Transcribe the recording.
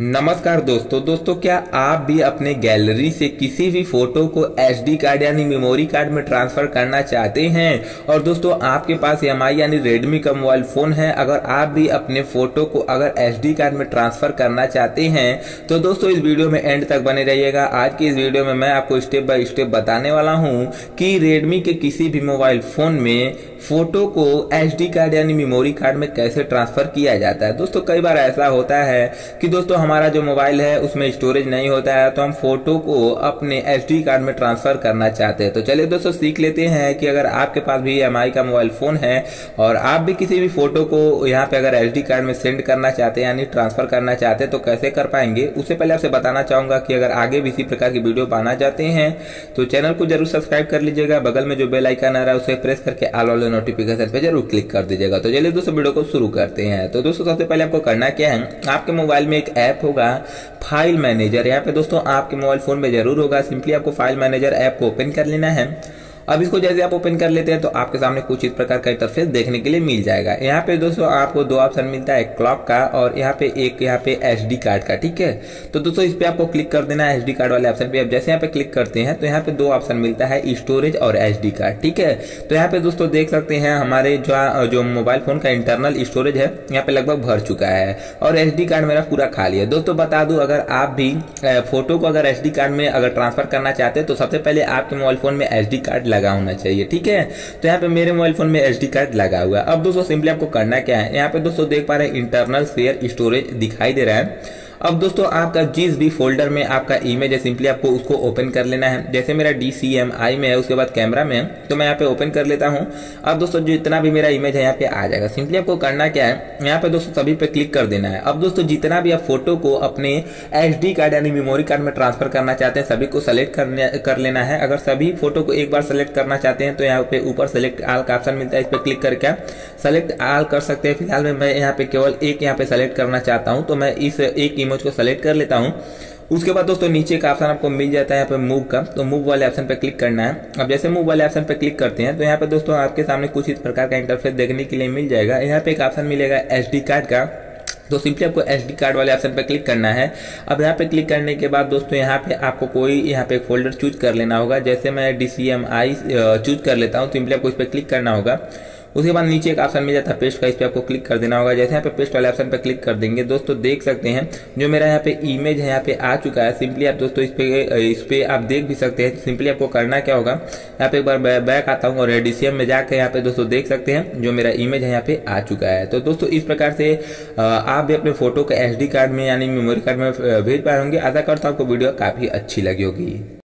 नमस्कार दोस्तों, क्या आप भी अपने गैलरी से किसी भी फोटो को एसडी कार्ड यानी मेमोरी कार्ड में ट्रांसफर करना चाहते हैं और दोस्तों आपके पास एमआई यानी रेडमी का मोबाइल फोन है। अगर आप भी अपने फोटो को अगर एसडी कार्ड में ट्रांसफर करना चाहते हैं तो दोस्तों इस वीडियो में एंड तक बने रहिएगा। आज की इस वीडियो में मैं आपको स्टेप बाय स्टेप बताने वाला हूँ कि रेडमी के किसी भी मोबाइल फोन में फोटो को एसडी कार्ड यानी मेमोरी कार्ड में कैसे ट्रांसफर किया जाता है। दोस्तों कई बार ऐसा होता है कि दोस्तों हमारा जो मोबाइल है उसमें स्टोरेज नहीं होता है तो हम फोटो को अपने एसडी कार्ड में ट्रांसफर करना चाहते हैं। तो चलिए दोस्तों सीख लेते हैं कि अगर आपके पास भी एमआई का मोबाइल फोन है और आप भी किसी भी फोटो को यहाँ पे अगर एसडी कार्ड में सेंड करना चाहते हैं यानी ट्रांसफर करना चाहते हैं तो कैसे कर पाएंगे। उससे पहले आपसे बताना चाहूंगा कि अगर आगे भी इसी प्रकार की वीडियो पाना चाहते हैं तो चैनल को जरूर सब्सक्राइब कर लीजिएगा। बगल में जो बेल आइकन आ रहा है उसे प्रेस करके ऑल वाले नोटिफिकेशन पे जरूर क्लिक कर दीजिएगा। तो चलिए दोस्तों वीडियो को शुरू करते हैं। तो दोस्तों सबसे पहले आपको करना क्या है, आपके मोबाइल में एक ऐप होगा फाइल मैनेजर। यहाँ पे दोस्तों आपके मोबाइल फोन में जरूर होगा। सिंपली आपको फाइल मैनेजर ऐप को ओपन कर लेना है। अब इसको जैसे आप ओपन कर लेते हैं तो आपके सामने कुछ इस प्रकार का इंटरफेस देखने के लिए मिल जाएगा। यहाँ पे दोस्तों आपको दो ऑप्शन मिलता है, एक क्लॉक का और यहाँ पे एसडी कार्ड का, ठीक है। तो दोस्तों इस पे आपको क्लिक कर देना है। एसडी कार्ड वाले ऑप्शन पे आप जैसे यहाँ पे क्लिक करते हैं तो यहाँ पे दो ऑप्शन मिलता है, स्टोरेज और एसडी कार्ड, ठीक है। तो यहाँ पे दोस्तों देख सकते हैं हमारे जो मोबाइल फोन का इंटरनल स्टोरेज है यहाँ पे लगभग भर चुका है और एसडी कार्ड मेरा पूरा खाली है। दोस्तों बता दूं अगर आप भी फोटो को अगर एसडी कार्ड में अगर ट्रांसफर करना चाहते हैं तो सबसे पहले आपके मोबाइल फोन में एसडी कार्ड लगा होना चाहिए, ठीक है। तो यहाँ पे मेरे मोबाइल फोन में एसडी कार्ड लगा हुआ है। अब दोस्तों सिंपली आपको करना क्या है, यहाँ पे दोस्तों देख पा रहे हैं इंटरनल शेयर स्टोरेज दिखाई दे रहा है। अब दोस्तों आपका जिस भी फोल्डर में आपका इमेज है सिंपली आपको उसको ओपन कर लेना है। जैसे मेरा DCMI में है, उसके बाद कैमरा में है, तो मैं यहाँ पे ओपन कर लेता हूँ। अब दोस्तों जो इतना भी मेरा इमेज है यहाँ पे आ जाएगा। सिंपली आपको करना क्या है, यहाँ पे दोस्तों सभी पे क्लिक कर देना है। अब दोस्तों जितना भी आप फोटो को अपने एसडी कार्ड यानी मेमोरी कार्ड में ट्रांसफर करना चाहते हैं सभी को सेलेक्ट कर लेना है। अगर सभी फोटो को एक बार सेलेक्ट करना चाहते हैं तो यहाँ पे ऊपर सेलेक्ट आल का ऑप्शन मिलता है, इस पर क्लिक करके सेलेक्ट आल कर सकते हैं। फिलहाल मैं यहाँ पे केवल एक यहाँ पे सेलेक्ट करना चाहता हूँ तो मैं इस एक इमेज को सेलेक्ट कर लेता हूं। उसके बाद दोस्तों नीचे का ऑप्शन आपको मिल जाता है यहाँ पे मूव का, तो मूव वाले ऑप्शन पे क्लिक करना है। अब जैसे मूव वाले ऑप्शन पे क्लिक करते हैं तो यहाँ पे दोस्तों आपके सामने कुछ इस प्रकार का इंटरफेस देखने के लिए मिल जाएगा। यहाँ पे एक ऑप्शन मिलेगा एसडी कार्ड का, तो सिंपली आपको एसडी कार्ड वाले ऑप्शन पर क्लिक करना है। अब यहाँ पे क्लिक करने के बाद दोस्तों यहाँ पे आपको कोई यहाँ पे फोल्डर चूज कर लेना होगा। जैसे मैं DCMI चूज कर लेता हूँ, सिंपली आपको इस पर क्लिक करना होगा। उसके बाद नीचे एक ऑप्शन मिल जाता है पेस्ट का, इस पर आपको क्लिक कर देना होगा। जैसे यहाँ पे पेस्ट वाले ऑप्शन पे क्लिक कर देंगे दोस्तों देख सकते हैं जो मेरा यहाँ पे इमेज है यहाँ पे आ चुका है। सिंपली आप दोस्तों इस पे आप देख भी सकते हैं। सिंपली आपको करना क्या होगा, यहाँ पे एक बार बैक आता हूँ और DCM में जाकर यहाँ पे दोस्तों देख सकते हैं जो मेरा इमेज है यहाँ पे आ चुका है। तो दोस्तों इस प्रकार से आप भी अपने फोटो को एसडी कार्ड में यानी मेमोरी कार्ड में भेज पाए होंगे। आशा करता हूँ आपको वीडियो काफी अच्छी लगी होगी।